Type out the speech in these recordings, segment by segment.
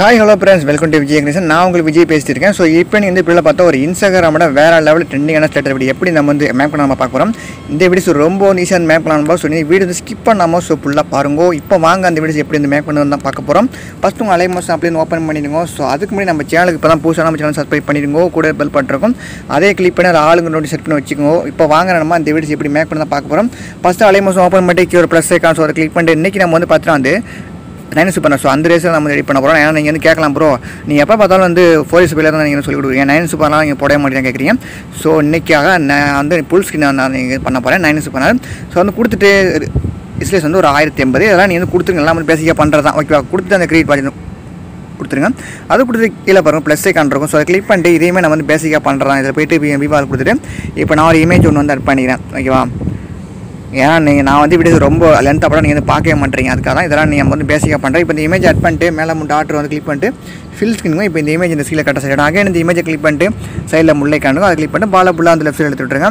Hi, hello friends, welcome to Vijay. Now I'm going to Vijay பேசிட்டிருக்கேன். So இப்போ நீங்க இந்த வீடியோல பார்த்தா ஒரு இன்ஸ்டாகிராமோட வேற லெவல் ட்ரெண்டிங்கான ஸ்டேட்டஸ் வீடியோ எப்படி நம்ம வந்து மேப் பண்ணாம பார்க்கறோம். இந்த வீடியோஸ் ரொம்ப ஈஸியா மேப் பண்ணலாம்னு பாரு. So நீங்க வீடியோ ஸ்கிப் பண்ணாம சோ ஃபுல்லா பாருங்க. இப்போ வாங்க அந்த வீடியோஸ் எப்படி இந்த மேப் பண்ணனும் தான் பார்க்க போறோம். ஃபர்ஸ்ட் உங்க அலைமோஸ் அப்ளிகேஷன் ஓபன் பண்ணிடுங்க. சோ அதுக்கு முன்னாடி நம்ம சேனலுக்கு இப்பதான் புதுசா நம்ம சேனல் சப்ஸ்கிரைப் பண்ணிடுங்க. கூட பெல் பட்டன் இருக்கும். அதே கிளிக் பண்ணி ஆளுங்க நோட்டி செட் பண்ணி வெச்சுங்க. இப்போ வாங்க நம்ம இந்த வீடியோஸ் எப்படி மேப் பண்ணனும் பார்க்க போறோம். ஃபர்ஸ்ட் அலைமோஸ் ஓபன் பண்ணிட்டு கீழ பிளஸ் ஐகான் சோ அத கிளிக் பண்ணி இன்னைக்கு நம்ம வந்து பார்த்தறாந்து நான் சூப்பர் சோ அந்த ரேஸில் நம்ம ரெடி பண்ண போகிறோம். ஏன்னா நீங்கள் வந்து கேட்கலாம் ப்ரோ, நீங்கள் எப்போ பார்த்தாலும் வந்து 4S பிள்ளையில் தான் நீங்கள் சொல்லி கொடுக்குறீங்க, 9S நீங்கள் போட மாட்டேன் கேட்குறீங்க. ஸோ இன்றைக்காக நான் வந்து புல் ஸ்கின் நான் நீங்கள் பண்ண போகிறேன் 9S. ஸோ வந்து கொடுத்துட்டு இஸ்லேஸ் வந்து ஒரு 1080 இதெல்லாம் நீங்கள் வந்து கொடுத்துருங்க. எல்லாம் வந்து பேசிக்காக பண்ணுறது தான் ஓகேவா. கொடுத்துட்டு அந்த கிரியேட் பண்ணி கொடுத்துருங்க. அது கொடுத்துட்டு கீழே பாருங்கள் ப்ளஸ்ஸே காண்ட்ருக்கும். ஸோ அதை கிளிக் பண்ணிட்டு இதையுமே நான் வந்து பேசிக்காக பண்ணுறேன். இதில் போய்ட்டு விவால் கொடுத்துட்டு இப்போ நான் ஒரு இமேஜ் ஒன்று வந்து அட் பண்ணிக்கிறேன் ஓகேவா. ஏன்னா நீங்கள் நான் வந்து வீடியோ ரொம்ப லென்த்தாக படம் நீங்கள் வந்து பார்க்கவே மாட்டேறீங்க. அதுக்காக தான் இதெல்லாம் நீங்கள் வந்து பேசிக்காக பண்ணுறேன். இப்போ இந்த இமேஜ் ஆட் பண்ணிட்டு மேலே மட்டும் ஆர்டர் வந்து கிளிக் பண்ணிட்டு ஃபில் ஸ்கின்னுங்க. இப்போ இந்த இமேஜ் இந்த சீலை கட்ட சைடு அகைன் இந்த இமேஜை கிளிக் பண்ணிட்டு சைடில் முல்லை காணுங்க. அதை கிளிக் பண்ணிட்டு பாலை ஃபுல்லாக அந்த லெஃப்ட் சைடு எடுத்துட்டுருங்க.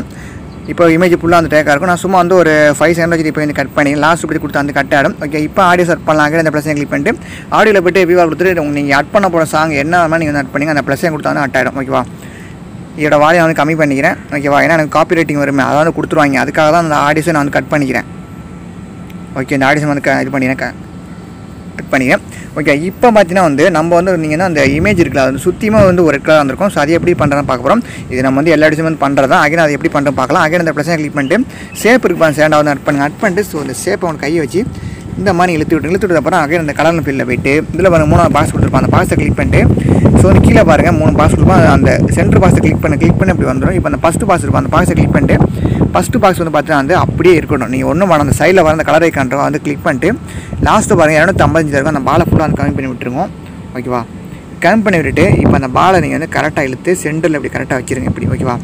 இப்போ இமேஜ் ஃபுல்லாக வந்து டேக்காக இருக்கும். நான் சும்மா வந்து ஒரு 5 செகண்ட் வச்சு இப்போ வந்து கட் பண்ணி லாஸ்ட் இப்படி கொடுத்து அந்த கட் ஆடும் ஓகே. இப்போ ஆடியோ சர்ச் பண்ணலாம். அந்த ப்ளஸையும் கிளிக் பண்ணிட்டு ஆடியோவில் போய்ட்டு வியூவாக கொடுத்துட்டு உங்களுக்கு நீங்கள் அட் பண்ண போகிற சாங் என்ன வேணாலும் நீங்கள் வந்து அட் பண்ணிங்க. அந்த ப்ளஸையும் கொடுத்தா வந்து அட் ஆகிடும் ஓகேவா. இதோட வாலியை வந்து கம்மி பண்ணிக்கிறேன் ஓகேவா. ஏன்னா எனக்கு காப்பி ரைட்டிங் வருமே, அதை வந்து கொடுத்துருவாங்க. அதுக்காக தான் அந்த ஆடியன்ஸை நான் வந்து கட் பண்ணிக்கிறேன் ஓகே. இந்த ஆடியன்ஸ் வந்து இது பண்ணிக்கிறேன் கட் பண்ணிக்கிறேன் ஓகே. இப்போ பார்த்தீங்கன்னா வந்து நம்ம வந்து நீங்கள் தான் அந்த இமேஜ் இருக்குல்ல அது சுற்றியமாக வந்து ஒரு ரெக்காக வந்திருக்கும். ஸோ அதை எப்படி பண்ணுறதுன்னு பார்க்க போகிறோம். இது நம்ம வந்து எல்லா ஆடியன்ஸும் வந்து பண்ணுறது தான். அகைன் அதை எப்படி பண்ணுறோம் பார்க்கலாம். அகைன் அந்த ப்ளஸை கிளிக் பண்ணிட்டு சேப் இருக்குப்பா சேண்டாக வந்து அட் பண்ணிட்டு ஸோ அந்த சேப்பை அவன் கையை வச்சு இந்த மாதிரி இழுத்து விட்டு அப்புறம் அகைன் அந்த கலர் ஃபீல்டில் போய்ட்டு இதில் பாருங்கள் 3 பாக்ஸ் கொடுத்துருப்பான். அந்த பாக்ஸை கிளிக் பண்ணிட்டு ஸோ வந்து கீழே பாருங்கள் 3 பாக்ஸ் கொடுப்போம். அந்த சென்டர் பாக்ஸை கிளிக் பண்ணி அப்படி வந்துடும். இப்போ அந்த ஃபஸ்ட்டு பாக்ஸ் இருக்கும். அந்த பாக்ஸை கிளிக் பண்ணிட்டு ஃபஸ்ட்டு பாக்ஸ் வந்து பார்த்தீங்கன்னா வந்து அப்படியே இருக்கணும். நீங்கள் ஒன்றும் வேணும். அந்த சைடில் வர அந்த கலரை காண்றோம் வந்து கிளிக் பண்ணிட்டு லாஸ்ட்டு பாருங்கள் 255 இருக்கும். அந்த பாலை ஃபுல்லாக அந்த கம்மி பண்ணி விட்டுருவோம் ஓகேவா. கம்மி பண்ணி விட்டுட்டு இப்போ அந்த பாலை நீங்கள் வந்து கரெக்டாக இழுத்து சென்டரில் இப்படி கரெக்டாக வச்சுருங்க இப்படி ஓகேவா.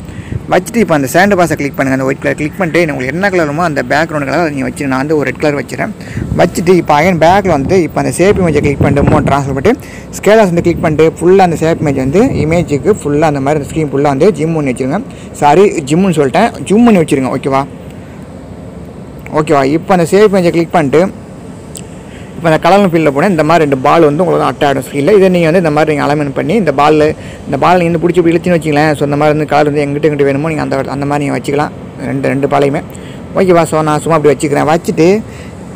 வச்சுட்டு இப்போ அந்த சேண்டு பாஸை கிளிக் பண்ணுங்கள். அந்த ஒயிட் கலர் கிளிக் பண்ணிட்டு உங்களுக்கு என்ன கலருமோ அந்த பேக்ரவுண்ட் கலர் நீங்கள் வச்சு நான் வந்து ஒரு ரெட் கலர் வச்சுறேன். வச்சுட்டு இப்போ அகைன் பேக்கில் வந்து இப்போ அந்த சேப் இமேஜை கிளிக் பண்ணிட்டு மூணு ட்ரான்ஸ்ஃபர் பண்ணிட்டு ஸ்கேலாஸ் வந்து கிளிக் பண்ணிட்டு ஃபுல்லாக அந்த சேப் இமேஜ் வந்து இமேஜுக்கு ஃபுல்லாக அந்த மாதிரி அந்த ஸ்க்ரீன் ஃபுல்லாக வந்து ஜிம் பண்ணி வச்சுருங்க. சாரி ஜிம்முன்னு சொல்லிட்டேன், ஜிம் பண்ணி வச்சுருங்க ஓகேவா. இப்போ அந்த சேப் இமேஜை கிளிக் பண்ணிட்டு இப்போ அந்த கலர் ஃபீல்டில் போனால் இந்த மாதிரி 2 பால் வந்து உங்களுக்கு வந்து அட்டாடும் ஸ்க்ரீனில். இதை நீங்கள் வந்து இந்த மாதிரி நீங்கள் அலைன்மெண்ட் பண்ணி இந்த பால் நீங்கள் வந்து பிடிச்சி இப்படி இழுத்துன்னு வச்சிங்களேன். ஸோ இந்த மாதிரி வந்து கலர் வந்து எங்கிட்ட வேணுமோ நீங்கள் அந்த மாதிரி நீங்கள் வச்சுக்கலாம். ரெண்டு பாலையுமே ஓகேவா. ஸோ நான் சும்மா அப்படி வச்சுக்கிறேன். வச்சுட்டு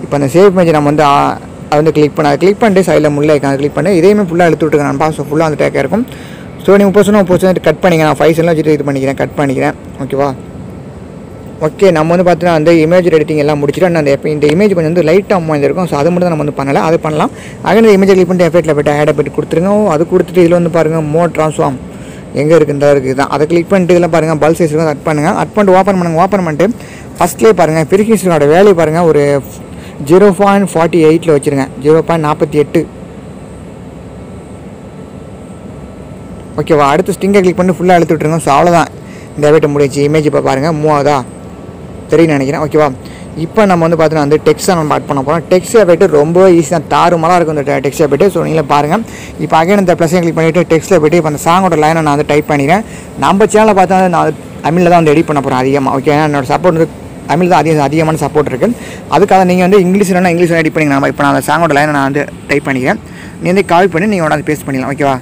இப்போ அந்த சேவ் மேஜை நம்ம வந்து அதை வந்து கிளிக் பண்ணிட்டு சைடில் முல்லை அதை கிளிக் பண்ணி இதையுமே ஃபுல்லாக இழுத்து விட்டுக்கிறேன். பா ஸோ ஃபுல்லாக வந்து டேக்காக இருக்கும். ஸோ நீங்கள் இப்போ கட் பண்ணிக்கிறேன். நான் 5 செகண்ட்லாம் வச்சுட்டு இது பண்ணிக்கிறேன் கட் பண்ணிக்கிறேன் ஓகேவா. ஓகே நம்ம வந்து பார்த்தீங்கன்னா அந்த இமேஜ் எடிட்டிங் எல்லாம் முடிச்சுட்டு அந்த இந்த இமேஜ் கொஞ்சம் வந்து லைட்டாக அமைந்திருக்கும். ஸோ அது மட்டும் தான் நம்ம வந்து பண்ணலாம். அது பண்ணலாம். அகைன் இமேஜ் கிளிக் பண்ணிட்டு எஃபெக்ட்டில் போய்ட்டு ஆட் போய்ட்டு கொடுத்துருங்க. அது கொடுத்துட்டு இதில் வந்து பாருங்கள் மோர் ட்ரான்ஸ்ஃபார்ம் எங்கே இருக்குது தான் அதை கிளிக் பண்ணிட்டு இதில் பாருங்கள் பல்ஸ் இருக்கும். அட் பண்ணுங்கள். அட் பண்ணிட்டு ஓப்பன் பண்ணிட்டு ஃபஸ்ட்லேயே பாருங்கள் ஃப்ரீக்வன்சியோட வேலையை பாருங்கள். ஒரு 0.48 வச்சுருங்க. 0.48 ஓகேவா. அடுத்து ஸ்டிங்கை கிளிக் பண்ணி ஃபுல்லாக அழுத்து விட்டுருங்க. ஸோ அவ்வளோதான் இந்த வேட்டை முடிச்சு. இமேஜ் இப்போ பாருங்கள் மூவாதா தெரியும் நினைக்கிறேன் ஓகேவா. இப்போ நம்ம வந்து பார்த்தீங்கன்னா வந்து டெக்ஸ்ட்டை நம்ம ஆட் பண்ண போகிறோம். டெக்ஸ்ட்டை போய்ட்டு ரொம்ப ஈஸியாக தாறுமாலாக இருக்கும் இந்த டெக்ஸ்ட்டை போய்ட்டு. ஸோ நீங்களே பாருங்கள். இப்போ அகைன் இந்த ப்ளஸையும் கிளிக் பண்ணிவிட்டு டெக்ஸ்ட்டில் போய்ட்டு இப்போ அந்த சாங்கோட லைனை நான் வந்து டைப் பண்ணிக்கிறேன். நம்ம சேனலில் பார்த்தா நான் தமிழில் தான் வந்து எடிட் பண்ண போகிறேன் அதிகமாக ஓகே. என்னோடய சப்போர்ட் வந்து தமிழ் தான் அதிகமான சப்போர்ட் இருக்குது. அதுக்காக நீங்கள் வந்து இங்கிலீஷ் எடிட் பண்ணிங்க. நம்ம இப்போ நான் அந்த சாங்கோட லைனை நான் வந்து டைப் பண்ணிக்கிறேன். நீ வந்து காப்பி பண்ணி நீங்கள் உடனே பேஸ்ட் பண்ணிக்கலாம் ஓகேவா.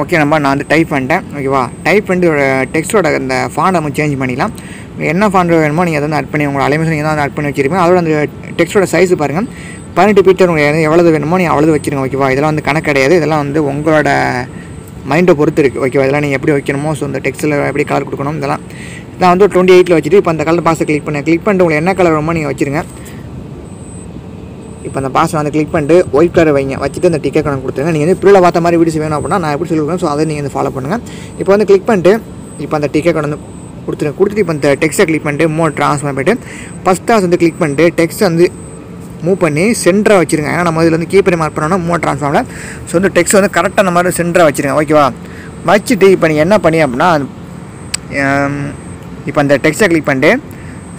ஓகே நம்ம நான் வந்து டைப் பண்ணிட்டேன் ஓகேவா. டைப் பண்ணிட்டு ஒரு டெக்ஸ்ட்டோட அந்த ஃபாண்ட் நம்ம சேஞ்ச் பண்ணிக்கலாம். என்ன ஃபாண்ட் வேணுமோ நீங்கள் அதை வந்து அட் பண்ணி உங்களை அலைமேஷன் நீங்கள் தான் அட் பண்ணி வச்சுருப்பீங்க. அதோட அந்த டெக்ஸ்ட்டோட சைஸ் பாருங்கள் 18 பிக்சர் உங்களுக்கு எவ்வளோ வேணுமோ நீங்கள் அவ்வளோ வச்சுருங்க ஓகேவா. இதெல்லாம் வந்து கணக்கு கிடையாது. இதெல்லாம் வந்து உங்களோட மைண்டை பொறுத்து இருக்குது ஓகேவா. இதெல்லாம் நீங்கள் எப்படி வைக்கணுமோ ஸோ இந்த டெக்ஸ்ட்டில் எப்படி கலர் கொடுக்கணும் இதெல்லாம் நான் வந்து 28 வச்சுட்டு இப்போ அந்த கலர் பாஸை கிளிக் பண்ணிட்டு உங்களுக்கு என்ன கலர் வேணுமோ நீங்கள் வச்சுருங்க. இப்போ அந்த பாஸை வந்து கிளிக் பண்ணிட்டு ஒயிட் கலர் வைங்க. வச்சுட்டு அந்த டிக்கெட் கணக்கு கொடுத்துருங்க. நீங்கள் வந்து ப்ரூவில் பார்த்த மாதிரி வீடியோஸ் வேணும் அப்படின்னா நான் எப்படி சொல்லியிருக்கேன். ஸோ அதை நீங்கள் வந்து ஃபாலோ பண்ணுங்கள். இப்போ வந்து கிளிக் பண்ணிட்டு இப்போ அந்த டிக்கெட் வந்து கொடுத்துட்டு இப்போ அந்த டெக்ஸ்ட்டை கிளிக் பண்ணிட்டு மூணு ட்ரான்ஸ்ஃபார்ம் போய்ட்டு ஃபஸ்ட் டாஸ் வந்து கிளிக் பண்ணிட்டு டெக்ஸ்ட்டை வந்து மூவ் பண்ணி சென்டராக வச்சுருங்க. ஏன்னா நம்ம இதில் வந்து கீப்பர் மார்க் பண்ணோம்னா மூணு ட்ரான்ஸ்ஃபார்மில் ஸோ வந்து டெக்ஸ்ட் வந்து கரெக்டாக அந்த மாதிரி சென்டராக வச்சுருங்க ஓகேவா. வச்சுட்டு இப்போ நீங்கள் என்ன பண்ணி அப்படின்னா இப்போ அந்த டெக்ஸ்ட்டை கிளிக் பண்ணிட்டு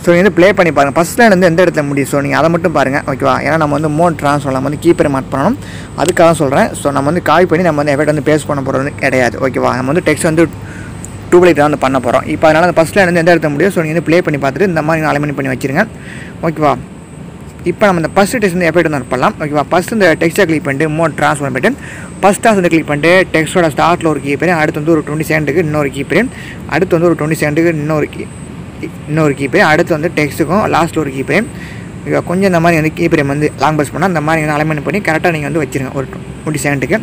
ஸோ நீங்கள் வந்து ப்ளே பண்ணி பாருங்கள். ஃபஸ்ட் லைன் வந்து எந்த இடத்துல முடியும் ஸோ நீங்கள் அதை மட்டும் பாருங்கள் ஓகேவா. ஏன்னா நம்ம வந்து மோட் ட்ரான்ஸ்ஃபார்ம் நம்ம வந்து கீப்பரை மார்க் பண்ணணும். அதுக்காக சொல்கிறேன். ஸோ நம்ம வந்து காப்பி பண்ணி நம்ம வந்து எஃபெக்ட் வந்து பேஸ்ட் பண்ண போகிறது கிடையாது ஓகேவா. நம்ம வந்து டெக்ஸ்ட் வந்து 2 by 8 தான் பண்ண போறோம். இப்போ அதனால அந்த ஃபர்ஸ்ட் லைன் வந்து எந்த எடுத்து முடியும். சோ நீங்க வந்து ப்ளே பண்ணி பார்த்துட்டு இந்த மாதிரி அலைன்மென்ட் பண்ணி வச்சிருங்க. ஓகேவா? இப்போ நம்ம இந்த ஃபர்ஸ்ட் டெக்ஸ்ட் வந்து எப்படி வந்து பண்ணலாம். ஓகேவா? ஃபர்ஸ்ட் இந்த டெக்ஸ்ட்டை கிளிக் பண்ணிட்டு மோட் ட்ரான்ஸ்ஃபார்ம் பட்டன் ஃபர்ஸ்ட் டாஸ் வந்து கிளிக் பண்ணிட்டு டெக்ஸ்டோட ஸ்டார்ட்ல ஒரு கீ பீரியட், அடுத்து வந்து ஒரு 20 செகண்டுக்கு இன்னொரு கீ பீரியட், அடுத்து வந்து ஒரு 20 செகண்டுக்கு இன்னொரு கீ பீரியட், அடுத்து வந்து டெக்ஸ்ட்டுக்கும் லாஸ்ட்ல ஒரு கீ பீரியட். ஓகேவா? கொஞ்சம் இந்த மாதிரி வந்து கீ பீரியட் வந்து லாங் பஸ் பண்ணால் இந்த மாதிரி வந்து அலைன்மென்ட் பண்ணி கரெக்டாக நீங்கள் வந்து வச்சிருங்க ஒரு 20 செகண்டுக்கு.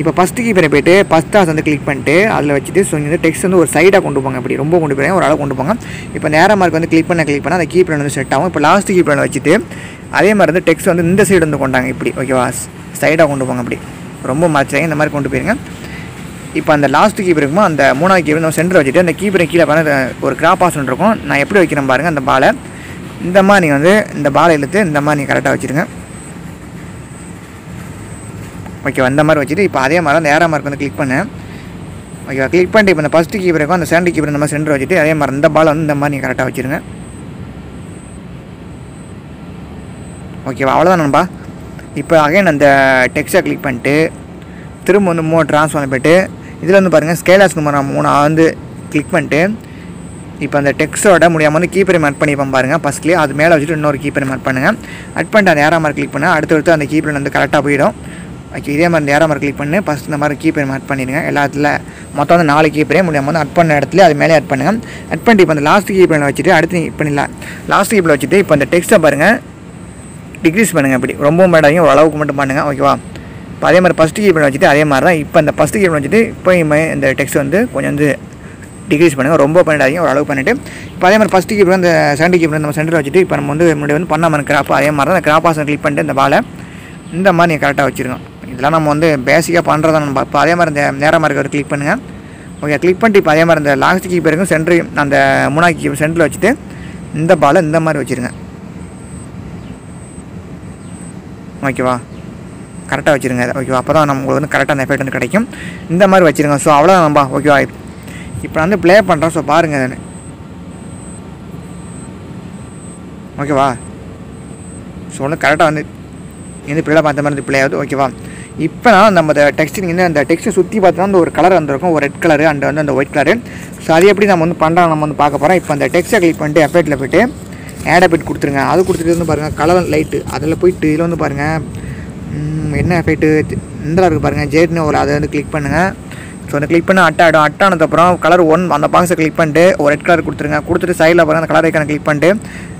இப்போ ஃபஸ்ட்டு கீப்பரை போய்ட்டு ஃபஸ்ட் டாஸ் வந்து கிளிக் பண்ணிட்டு அதில் வச்சுட்டு ஸோ இந்த டெக்ஸ்ட் வந்து ஒரு சைடாக கொண்டு போங்க. அப்படி ரொம்ப கொண்டு போய் ஒரு அளவு கொண்டு போங்க. இப்போ நேராக மார்க் வந்து கிளிக் பண்ணால் அந்த கீப்பர் வந்து செட் ஆகும். இப்போ லாஸ்ட் கீப்பரை வச்சுட்டு அதே மாதிரி வந்து டெக்ஸ்ட் வந்து இந்த சைடு வந்து கொண்டாங்க. இப்படி ஓகேவா? சைடாக கொண்டு போங்க. அப்படி ரொம்ப மறைச்சாங்க. இந்த மாதிரி கொண்டு போயிருங்க. இப்போ அந்த லாஸ்ட் கீப்பருக்குமா அந்த மூணாவது கீப்பர் நம்ம சென்டர் வச்சுட்டு அந்த கீப்பரை கீழே பாருங்க ஒரு கிராப் ஆப்ஷன் இருக்கும். நான் எப்படி வைக்கிறேன் பாருங்கள். அந்த பாலை இந்த மாதிரி நீங்கள் வந்து இந்த பாலை இழுத்து இந்த மாதிரி நீங்கள் கரெக்டாக வச்சுருங்க. ஓகேவா? இந்த மாதிரி வச்சுட்டு இப்போ அதே மாதிரி அந்த ஏரா மார்க் வந்து கிளிக் பண்ணேன். ஓகேவா? கிளிக் பண்ணிட்டு இப்போ இந்த ஃபஸ்ட்டு கீப்பருக்கும் அந்த செகண்ட் கீப்பர் நம்ம சென்டர் வச்சுட்டு அதே மாதிரி இந்த பால் வந்து இந்த மாதிரி நீங்கள் கரெக்டாக வச்சுருங்க. ஓகேவா? அவ்வளோதான் நண்பா. இப்போ அகைன் அந்த டெக்ஸ்ட்டை கிளிக் பண்ணிட்டு திரும்ப வந்து மூணு ட்ரான்ஸ்ஃபார்ம் போய்ட்டு இதில் வந்து பாருங்கள் ஸ்கேலாஸ் நம்பர் 3 வந்து கிளிக் பண்ணிட்டு இப்போ அந்த டெக்ஸ்ட்டோட முடியாமல் வந்து கீப்பரை ஆட் பண்ணிப்போம் பாருங்கள். ஃபஸ்ட்லேயே அது மேலே வச்சுட்டு இன்னொரு கீப்பரை ஆட் பண்ணுங்கள். ஆட் பண்ணிட்டு அந்த ஏரா மார்க் கிளிக் பண்ணால் அடுத்தடுத்து அந்த கீப்பர் வந்து கரெக்டாக போயிடும். ஓகே, இதே மாதிரி நேராக மாதிரி கிளிக் பண்ணி ஃபஸ்ட் இந்த மாதிரி கீப்பரை ஆட் பண்ணிடுங்க. எல்லாத்துல மொத்தம் வந்து 4 கீப்பரே முடியாமல் வந்து ஆட் பண்ண இடத்துல அது மேலே ஆட் பண்ணுங்கள். ஆட் பண்ணிட்டு இப்போ அந்த லாஸ்ட் கீப்பரை வச்சுட்டு அடுத்து பண்ணிடலாம். லாஸ்ட் கீப்பரை வச்சுட்டு இப்போ அந்த டெக்ஸ்ட்டை பாருங்கள் டிக்ரீஸ் பண்ணுங்கள். அப்படி ரொம்ப மேடாங்க ஒரு அளவுக்கு மட்டும் பண்ணுங்கள். ஓகேவா? இப்போ அதே மாதிரி ஃபஸ்ட்டு கீப்பரை வச்சுட்டு அதே மாதிரி தான் இப்போ அந்த ஃபஸ்ட்டு கீப்பரை வச்சுட்டு இப்போ இந்த டெக்ஸ்ட் வந்து கொஞ்சம் வந்து டிக்ரீஸ் பண்ணுங்கள். ரொம்ப பண்ணிடாதீங்க, ஒரு அளவு பண்ணிவிட்டு இப்போ அதே மாதிரி ஃபஸ்ட்டு கீப்பர் அந்த செகண்ட் கீப்பர் நம்ம சென்டர் வச்சுட்டு இப்போ நம்ம வந்து முன்னாடி வந்து பண்ண மாதிரி கிராப் அதே மாதிரி தான் அந்த கிராப் ஆப்ஷன் கிளிக் பண்ணிட்டு இந்த பாலை இந்த மாதிரி நீங்கள் கரெக்டாக வச்சுருக்கோம். இதெல்லாம் நம்ம வந்து பேசிக்காக பண்ணுறதா நம்ம இப்போ அதே மாதிரி இந்த நேராக மார்க்கர் கிளிக் பண்ணுங்கள். ஓகே, கிளிக் பண்ணிட்டு இப்போ அதே மாதிரி இந்த லாஸ்ட் கீப்பருக்கும் சென்ட்ரு அந்த மூணாவது கீப்பர் சென்டரில் வச்சுட்டு இந்த பாலை இந்த மாதிரி வச்சுருங்க. ஓகேவா? கரெக்டாக வச்சுருங்க. ஓகேவா? அப்போ தான் நம்மளுக்கு வந்து கரெக்டாக அந்த எஃபெக்ட் வந்து கிடைக்கும். இந்த மாதிரி வச்சுருங்க. ஸோ அவ்வளோதான் நம்பா. ஓகேவா? இப்போ நான் வந்து ப்ளே பண்ணுறேன். ஸோ பாருங்கள் நான். ஓகேவா? ஸோ ஒன்று கரெக்டாக வந்து இது இப்படிலாம் பார்த்த மாதிரி பிள்ளை ஆகுது. ஓகேவா? இப்போ நான் நம்ம அந்த டெக்ஸ்ட்டு வந்து அந்த டெக்ஸ்ட்டை சுற்றி பார்த்தோம்னா அந்த ஒரு கலர் வந்துருக்கும், ஒரு ரெட் கலரு அண்ட் வந்து அந்த ஒயிட் கலரு. ஸோ அது எப்படி நம்ம வந்து பண்ணுறோம் நம்ம வந்து பார்க்க போகிறோம். இப்போ அந்த டெக்ஸ்ட்டை கிளிக் பண்ணிட்டு எஃபெக்ட்டில் போய்ட்டு ஆட் எஃபெக்ட் கொடுத்துருங்க. அது கொடுத்துட்டு வந்து பாருங்கள் கலர் லைட்டு அதில் போய்ட்டு இதில் வந்து பாருங்கள் என்ன எஃபெக்ட்டு இந்தலாம் இருக்குது பாருங்கள் ஜேட்னு ஒரு அதை வந்து கிளிக் பண்ணுங்கள். ஸோ அந்த கிளிக் பண்ணி அட்டாடும் அட்டானதுக்கப்புறம் கலர் 1 அந்த பாக்ஸை கிளிக் பண்ணிட்டு ஒரு ரெட் கலர் கொடுத்துருங்க. கொடுத்துட்டு சைடில் பாருங்கள் அந்த கலர் ஐக்கான கிளிக் பண்ணிட்டு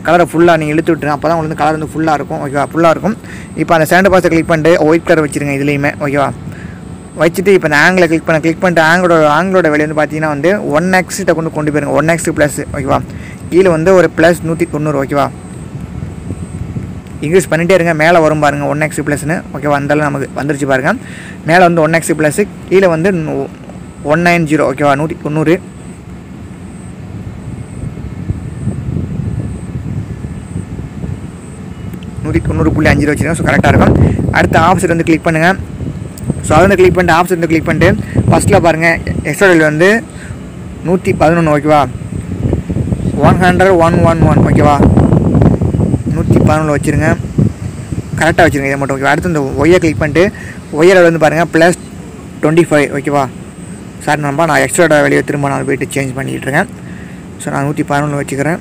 கலரை ஃபுல்லாக நீங்கள் இழுத்து விட்டுருங்க. அப்போ தான் உங்களுக்கு கலர் வந்து ஃபுல்லாக இருக்கும். ஓகேவா? ஃபுல்லாக இருக்கும். இப்போ அந்த சேண்டு பாக்ஸை கிளிக் பண்ணிட்டு ஒயிட் கலர் வச்சுருங்க இதுலேயுமே. ஓகேவா? வச்சுட்டு இப்போ அந்த ஆங்கிளை கிளிக் பண்ணிட்டு ஆங்கிளோட வெளியே வந்து பார்த்தீங்கன்னா வந்து 1x கொண்டு போயிருங்க. 1x+. ஓகேவா? கீழே வந்து ஒரு +190. ஓகேவா? இன்க்ரீஸ் பண்ணிகிட்டே இருங்க. மேலே வரும் பாருங்கள் 1x+ன்னு. ஓகேவா? அந்தளவு நமக்கு வந்துருச்சு பாருங்கள். மேலே வந்து 1x+, கீழே வந்து 190. ஓகேவா? 190. .50 வச்சுருக்கோம். ஸோ கரெக்டாக இருக்கும். அடுத்த ஆப்ஷன் வந்து கிளிக் பண்ணுங்கள். ஸோ அதை வந்து கிளிக் பண்ணிட்டு ஆப்ஷன் வந்து கிளிக் பண்ணிட்டு ஃபஸ்ட்டில் பாருங்கள் எக்ஸ்ட்ராவில் வந்து 111. ஓகேவா? 100. 111. ஓகேவா? 111 வச்சுருங்க. கரெக்டாக வச்சுருங்க இதை மட்டும். ஓகேவா? அடுத்து இந்த ஒய்யை கிளிக் பண்ணிட்டு ஒய்யரில் வந்து பாருங்கள் +25. ஓகேவா? சார் நம்பா நான் எக்ஸ்ட்ரா வெளியே திரும்ப நான் போய்ட்டு சேஞ்ச் பண்ணிக்கிட்டு இருக்கேன். ஸோ நான் 111 வச்சுக்கிறேன்.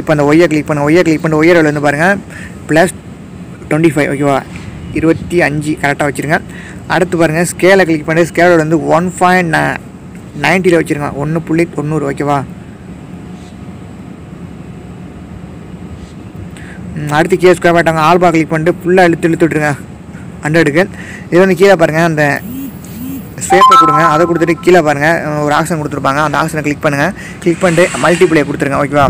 இப்போ அந்த ஒய்யை கிளிக் பண்ண ஒய்யர் வெளியே வந்து பாருங்கள் +25. ஓகேவா? 25 கரெக்டாக வச்சுருங்க. அடுத்து பாருங்கள் ஸ்கேலை கிளிக் பண்ணி ஸ்கேலோட வந்து 1.90 வச்சுருங்க. 1.90. ஓகேவா? அடுத்து கீழே ஸ்கொயர் பாட்டாங்க ஆல்பா கிளிக் பண்ணிட்டு ஃபுல்லாக இழுத்து விட்டுருங்க 100க்கு. இது வந்து கீழே பாருங்கள் அந்த ஸ்வேப்பை கொடுங்க. அதை கொடுத்துட்டு கீழே பாருங்கள் ஒரு ஆப்ஷன் கொடுத்துருப்பாங்க. அந்த ஆப்ஷனை கிளிக் பண்ணுங்கள். கிளிக் பண்ணிட்டு மல்டிப்ளை கொடுத்துருங்க. ஓகேவா?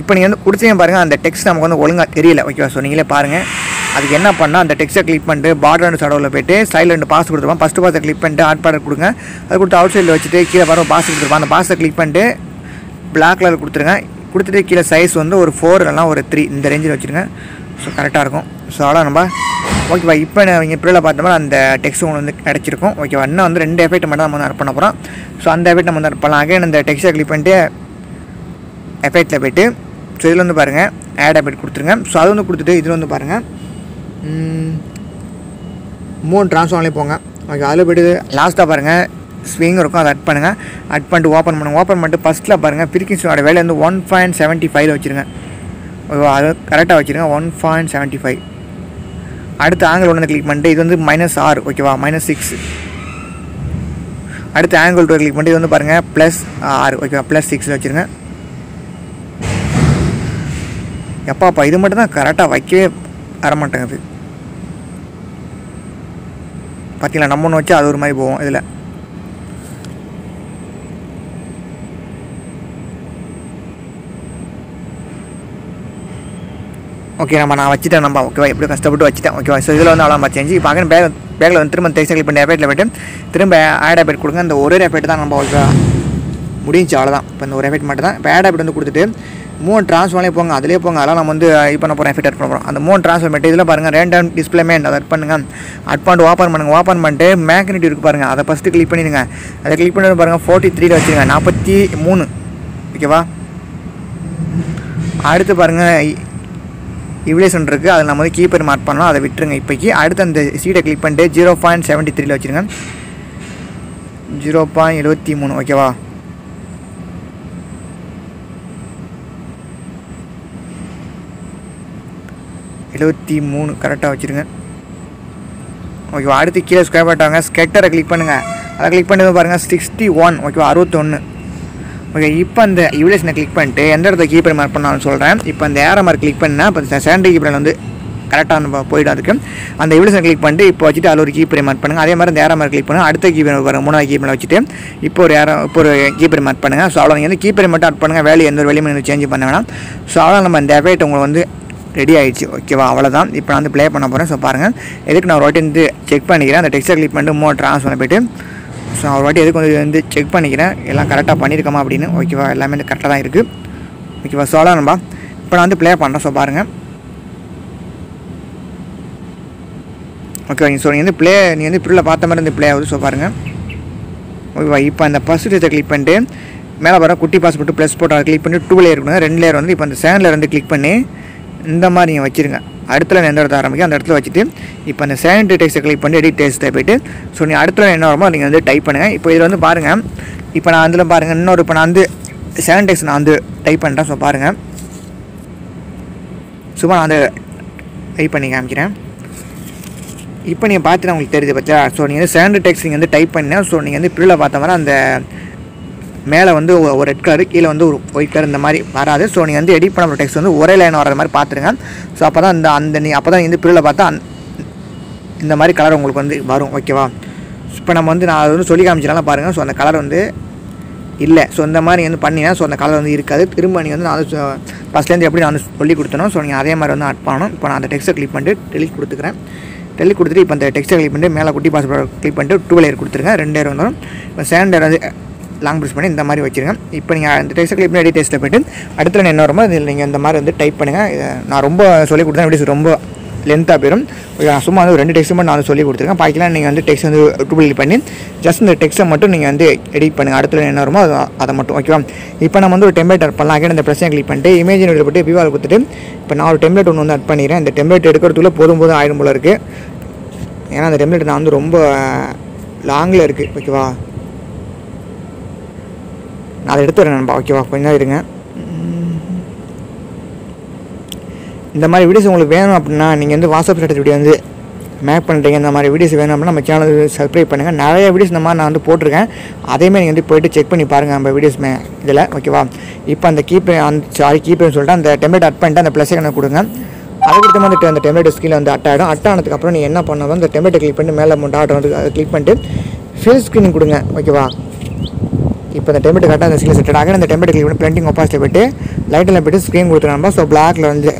இப்போ நீங்கள் வந்து கொடுத்தீங்க பாருங்கள் அந்த டெக்ஸ்ட் நமக்கு வந்து ஒழுங்காக தெரியல. ஓகேவா? ஸோ நீங்களே பாருங்கள் அதுக்கு என்ன பண்ணால் அந்த டெக்ஸ்ட்டை கிளிக் பண்ணிட்டு பார்டர் சடவில் போய்ட்டு சைடில் 2 பாஸ் கொடுத்துருப்பான். ஃபஸ்ட்டு பாஸை கிளிக் பண்ணிட்டு ஹாட் பார்டர் கொடுங்க. அதை கொடுத்து அவுட் சைடில் வச்சுட்டு கீழே பாருங்கள் பாஸ் கொடுத்துருப்பான். அந்த பாஸை கிளிக் பண்ணிட்டு பிளாக் கலர் கொடுத்துருங்க. கொடுத்துட்டு கீழே சைஸ் வந்து ஒரு 4 இல்லைனா ஒரு 3 இந்த ரேஞ்சில் வச்சுருங்க. ஸோ கரெக்டாக இருக்கும். ஸோ அவ்வளோ நம்ம. ஓகேவா? இப்போ நீங்கள் இப்படிலாம் பார்த்தோம்னா அந்த டெக்ஸ்ட் உங்களுக்கு வந்து கிடச்சிருக்கும். ஓகேவா? இன்னும் வந்து 2 எஃபெக்ட் மட்டும் நம்ம வந்து ஆட் பண்ண போகிறோம். ஸோ அந்த எஃபெக்ட் நம்ம வந்து ஆட் பண்ணலாம். அகைன் அந்த டெக்ஸ்ட்டை கிளிக் பண்ணிட்டு எஃபெக்ட்டில் போய்ட்டு ஸோ இதில் வந்து பாருங்கள் ஆட் எஃபெக்ட் கொடுத்துருங்க. ஸோ அது வந்து கொடுத்துட்டு இதில் வந்து பாருங்கள் 3 ட்ரான்ஸ்ஃபார்ம்லேயே போங்க. ஓகே, அதில் போய்ட்டு லாஸ்ட்டாக பாருங்கள் ஸ்விங் இருக்கும், அதை அட் பண்ணுங்கள். அட் பண்ணிட்டு ஓப்பன் பண்ணுங்கள். ஓப்பன் பண்ணிட்டு ஃபஸ்ட்டில் பாருங்கள் பிரிக்கின்ஸோட வேலை வந்து 1.75 வச்சுருங்க. அது கரெக்டாக வச்சுருங்க 1.75. அடுத்து ஆங்கிள் ஒன்று கிளிக் பண்ணிட்டு இது வந்து -6 ஓகேவா, -6. அடுத்து ஆங்கிள் 2 கிளிக் பண்ணிட்டு இது வந்து பாருங்கள் +6 ஓகேவா, +6 வச்சுருங்க. எப்பாப்பா இது மட்டும் தான் கரெக்டாக வைக்கவே வரமாட்டேங்குது. பார்த்தீங்களா, நம்ம ஒன்று வச்சா அது ஒரு மாதிரி போவோம். இதில் ஓகே நம்ம நான் வச்சுட்டேன் நம்ம ஓகேவா, எப்படி கஷ்டப்பட்டு வச்சுட்டேன் ஓகேவா. ஸோ இதில் வந்து அவ்வளோ சேஞ்சு இப்போ பார்க்குறேன். பேக்கில் வந்து திரும்ப டெக்ஸ்ட் கிளிக் பண்ணி எஃபெக்ட்டில் போய்ட்டு திரும்ப ஆட் எஃபெக்ட் கொடுங்க. இந்த ஒரு எஃபெக்ட் தான் நம்ம ஓகேவா முடிஞ்சு, அவ்வளோதான். இப்போ இந்த ஒரு எஃபெக்ட் மட்டும் தான். இப்போ ஆட் எஃபெக்ட் வந்து கொடுத்துட்டு 3 ட்ரான்ஸ்ஃபார்ம்லேயே போங்க, அதிலே போங்க. அதெல்லாம் நம்ம வந்து இது பண்ண போகிறோம், எஃபெக்ட் அட் பண்ண போகிறோம். அந்த 3 ட்ரான்ஸ்ஃபார்மேட்டு இதில் பாருங்கள் ரேண்டம் டிஸ்ப்ளேமெண்ட், அதை அட் பண்ணுங்கள். அட் பண்ணிட்டு ஓப்பன் பண்ணுங்கள். ஓப்பன் பண்ணிட்டு மேக்னெட்டிவ் இருக்குது பாருங்கள், அதை ஃபஸ்ட்டு கிளிக் பண்ணிடுங்க. அதை கிளிக் பண்ணிட்டு பாருங்கள் 43 வச்சுருங்க, 43 ஓகேவா. அடுத்து பாருங்கள் இவ்லேஷன் இருக்குது, அதில் நம்ம வந்து கீப்பர் மார்க் பண்ணலாம், அதை விட்டுருங்க இப்போக்கி. அடுத்து அந்த சீட்டை கிளிக் பண்ணிட்டு 0.73 வச்சுருங்க, 0.73 ஓகேவா. கரெக்டாக வச்சுருங்க ஓகேவா. அடுத்து கீழே ஸ்கொயர் பண்ணிட்டாங்க, ஸ்கெட்டரை கிளிக் பண்ணுங்கள். அதை கிளிக் பண்ணி பாருங்கள் 61 ஓகேவா, 61 ஓகே. இப்போ அந்த இவ்லேஷனை கிளிக் பண்ணிட்டு எந்த இடத்த கீப்பர் மார்க் பண்ணாலும் சொல்கிறேன். இப்போ அந்த ஏற மார்க் கிளிக் பண்ணால் இப்போ செகண்டரி கீப்பரில் வந்து கரெக்டாக நம்ம போய்ட்டு அதுக்கு அந்த இவ்லேஷனை கிளிக் பண்ணிட்டு இப்போ வச்சுட்டு அதில் ஒரு கீப்பரை மார்க் பண்ணுங்கள். அதே மாதிரி அந்த ஏற மார்க் கிளிக் பண்ணுங்கள், அடுத்த கீப்பர் வர 3வது கீப்பரில் வச்சுட்டு இப்போ ஒரு கீப்பரை மார்க் பண்ணுங்கள். ஸோ அவ்வளோ நீங்கள் வந்து கீப்பரை மட்டும் அட் பண்ணுங்கள், வேலையை எந்த ஒரு வேலையும் நீங்கள் சேஞ்ச் பண்ண வேணாம். ஸோ அவ்வளோ நம்ம அந்த எஃபெக்ட் உங்களுக்கு வந்து ரெடி ஆகிடுச்சு ஓகேவா, அவ்வளோதான். இப்போ நான் வந்து ப்ளே பண்ண போகிறேன். ஸோ பாருங்கள் எதுக்கு நான் ஒரு வாட்டி வந்து செக் பண்ணிக்கிறேன், அந்த டெக்ஸ்டை கிளிக் பண்ணிட்டு மோ ட்ரான்ஸ்ஃபார்ம் போய்ட்டு ஸோ ஒரு வாட்டி எதுக்கு வந்து செக் பண்ணிக்கிறேன் எல்லாம் கரெக்டாக பண்ணியிருக்கோமா அப்படின்னு ஓகேவா. எல்லாமே கரெக்டாக தான் இருக்குது ஓகேவா. ஸோ அவ்வளோ நம்பா இப்போ நான் வந்து ப்ளே பண்ணுறேன். ஸோ பாருங்கள் ஓகேவா. ஸோ நீங்கள் வந்து ப்ளே நீங்கள் வந்து இப்படியில் பார்த்த மாதிரி வந்து ப்ளே ஆகுது. ஸோ பாருங்கள் ஓகேவா. இப்போ அந்த ஃபஸ்ட் டெக்ஸ்டை கிளிக் பண்ணிட்டு மேலே பாரு குட்டி பாஸ் போட்டு ப்ளஸ் போட்டு அதை கிளிக் பண்ணிட்டு 2 லேயர் கொடுங்க, 2 லேயர் வந்து இப்போ அந்த செகண்ட் லேயர் வந்து கிளிக் பண்ணி இந்த மாதிரி நீங்கள் வச்சுருங்க. அடுத்துல எந்த இடத்த ஆரம்பிக்கும் அந்த இடத்துல வச்சுட்டு இப்போ அந்த சேண்ட் டெக்ஸ்ட்டை கிளிக் பண்ணி எடிட் டெக்ஸ்ட்டை போய்ட்டு ஸோ நீங்கள் அடுத்துல என்ன வருமோ நீங்கள் வந்து டைப் பண்ணுங்கள். இப்போ இதில் வந்து பாருங்கள், இப்போ நான் அதில் பாருங்கள் இன்னொரு இப்போ நான் வந்து சேண்ட் டெக்ஸ்ட் நான் வந்து டைப் பண்ணுறேன். ஸோ பாருங்கள் சும்மா நான் வந்து டைப் பண்ணி காமிக்கிறேன். இப்போ நீங்கள் பார்த்துட்டு உங்களுக்கு தெரியுது பார்த்தா. ஸோ நீங்கள் வந்து சேண்ட் டெக்ஸ்ட் நீங்கள் வந்து டைப் பண்ணேன். ஸோ நீங்கள் வந்து பிரிவில் பார்த்த மாதிரி அந்த மேலே வந்து ஒரு ரெட் கலரு, கீழே வந்து ஒரு ஒயிட் கலர், இந்த மாதிரி வராது. ஸோ நீங்கள் வந்து எடிட் பண்ண டெக்ஸ்ட் வந்து ஒரே லைன் வர மாதிரி பார்த்துருங்க. ஸோ அப்போ தான் அப்போ தான் நீங்கள் வந்து பிரிவில் பார்த்தா இந்த மாதிரி கலர் உங்களுக்கு வந்து வரும் ஓகேவா. இப்போ நம்ம வந்து நான் அது வந்து சொல்லி காமிச்சிடலாம் பாருங்கள். ஸோ அந்த கலர் வந்து இல்லை. ஸோ இந்த மாதிரி வந்து பண்ணிங்கன்னா ஸோ அந்த கலர் வந்து இருக்காது. திரும்ப நீங்கள் வந்து நான் ஃபஸ்ட்லேருந்து எப்படி நான் வந்து சொல்லி கொடுத்தணும். ஸோ நீங்கள் அதே மாதிரி வந்து ஆட் பண்ணணும். இப்போ நான் அந்த டெக்ஸ்ட்டை கிளிக் பண்ணிட்டு டெலிட் கொடுத்துக்கிறேன். டெலிட் கொடுத்துட்டு இப்போ அந்த டெக்ஸ்ட்டை கிளிக் பண்ணிட்டு மேலே குட்டி பாஸ்போர்ட் கிளிக் பண்ணிட்டு 2 லேயர் கொடுத்துருங்க, 2 லேயர் வந்துடும். இப்போ சேண்ட் லேயர் வந்து லாங் ப்ரெஸ் பண்ணி இந்த மாதிரி வச்சுருங்க. இப்போ நீங்கள் அந்த டெக்ஸ்ட் கிளிப் எடிட் டெக்ஸ்ட்டில் போய்ட்டு அடுத்து நான் என்ன வருமோ இதில் நீங்கள் இந்த மாதிரி வந்து டைப் பண்ணுங்கள். நான் ரொம்ப சொல்லி கொடுத்தேன், வீடியோஸ் ரொம்ப லென்த்தாக போயிடும். நான் சும்மா வந்து 2 டெக்ஸ்ட் மட்டும் நான் சொல்லி கொடுத்துருக்கேன். பாக்கலாம் நீங்கள் வந்து டெக்ஸ்ட் வந்து டூப்ளிகேட் பண்ணி ஜஸ்ட் இந்த டெக்ஸ்ட்டை மட்டும் நீங்கள் வந்து எடிட் பண்ணுங்கள். அடுத்து என்ன வருமோ அதை மட்டும் ஓகேவா. இப்போ நம்ம வந்து ஒரு டெம்ப்ளேட் அட் பண்ணலாம். அங்கே இந்த ப்ரெஸ்ஸை கிளிக் பண்ணிட்டு இமேஜ் போட்டு வியூவாக கொடுத்துட்டு இப்போ நான் ஒரு டெம்ப்ளேட் ஒன்று வந்து அட் பண்ணிடுறேன். இந்த டெம்ப்ளேட் எடுக்கிறதுக்குள்ளே போதும் ஆயிடும் போல இருக்குது. ஏன்னா அந்த டெம்ப்ளேட் நான் வந்து ரொம்ப லாங்கில் இருக்குது ஓகேவா. அதை எடுத்துறேன் நண்பா ஓகேவா. கொஞ்சம் இருங்க. இந்த மாதிரி வீடியோஸ் உங்களுக்கு வேணும் அப்படின்னா நீங்கள் வந்து வாட்ஸ்அப் ஸ்டேட்டஸ் வீடியோ வந்து மேக் பண்ணுறீங்க. இந்த மாதிரி வீடியோஸ் வேணும் அப்படின்னா நம்ம சேனல் சப்ஸ்கிரைப் பண்ணுங்கள். நிறைய வீடியோஸ் இந்த மாதிரி நான் வந்து போட்டிருக்கேன். அதேமாதிரி நீங்கள் வந்து போய்ட்டு செக் பண்ணி பாருங்கள் நம்ம வீடியோஸ்மே இதில் ஓகேவா. இப்போ அந்த கீப்பேன்னு சொல்லிட்டு அந்த டெம்ப்ளேட் அட் பண்ணிட்டு அந்த ப்ளஸ் எனக்கு கொடுங்க. அதுக்கடுத்து வந்துட்டு அந்த டெம்ப்ளேட் ஸ்கில் வந்து அட் ஆகிடும். அட் ஆனதுக்கப்புறம் நீங்கள் என்ன பண்ணணும், அந்த டெம்ப்ளேட்டை கிளிக் பண்ணிட்டு மேலே அமௌண்ட் ஆர்டர் வந்து அதை கிளிக் பண்ணிட்டு ஃபில் ஸ்க்ரீன் கொடுங்க ஓகேவா. இப்போ அந்த டெம்ப்ளேட் கரெக்டாக அந்த ஸ்கில் செட்டட் ஆகிடும். அந்த டெம்ப்ளேட் கிளிக் பண்ணி பிரிண்டிங் ஒப்பாசிட்டில் போய்ட்டு லைட்டில் போய்ட்டு ஸ்க்ரீன் கொடுத்துருந்தா ஸோ பிளாக்கில் வந்து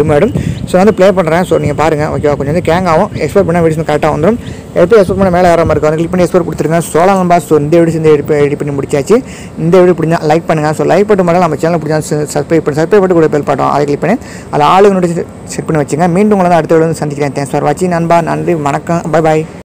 ரிமூவ். ஸோ வந்து ப்ளே பண்ணுறேன். ஸோ நீங்கள் பாருங்கள் ஓகேவா. கொஞ்சம் வந்து கேங் ஆகும். எக்ஸ்போர்ட் பண்ணால் வீடியோஸ் கரெக்டாக வந்துடும். எப்படி எக்ஸ்போர்ட் பண்ண மேலே ஏற மாதிரி இருக்கும், கிளிக் பண்ணி எக்ஸ்போர்ட் கொடுத்துருங்க. சோலா நம்பாஸ். ஸோ இந்த வீடியோஸ் இந்த எடிட் பண்ணி முடிச்சாச்சு. இந்த வீடியோ பிடிச்சா லைக் பண்ணுங்கள். ஸோ லைக் பண்ணுற மாதிரி நம்ம சேனல் பிடிச்சா சப்ஸ்கிரைப் பண்ணி கூட பெல் பட்டோம் அதை கிளிக் பண்ணி அதில் ஆளுங்க நோட்டி செக் பண்ணி வச்சுங்க. மீண்டும் உங்களை அடுத்த வீடியோ வந்து சந்திக்கிறேன். தேங்க்ஸ் ஃபார் வாட்சிங் நண்பா. நன்றி, வணக்கம், பை பாய்.